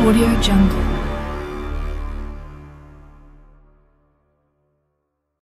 Audio Jungle.